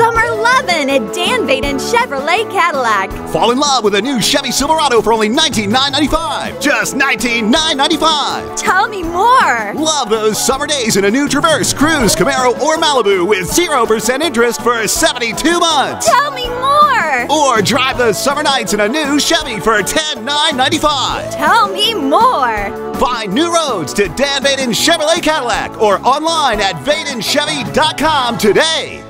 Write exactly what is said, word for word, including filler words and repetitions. summer lovin' at Dan Vaden Chevrolet Cadillac. Fall in love with a new Chevy Silverado for only nineteen thousand nine hundred ninety-five dollars. Just nineteen thousand nine hundred ninety-five dollars. Tell me more. Love those summer days in a new Traverse, Cruise, Camaro, or Malibu with zero percent interest for seventy-two months. Tell me more. Or drive those summer nights in a new Chevy for ten thousand nine hundred ninety-five dollars. Tell me more. Find new roads to Dan Vaden Chevrolet Cadillac or online at Vaden Chevy dot com today.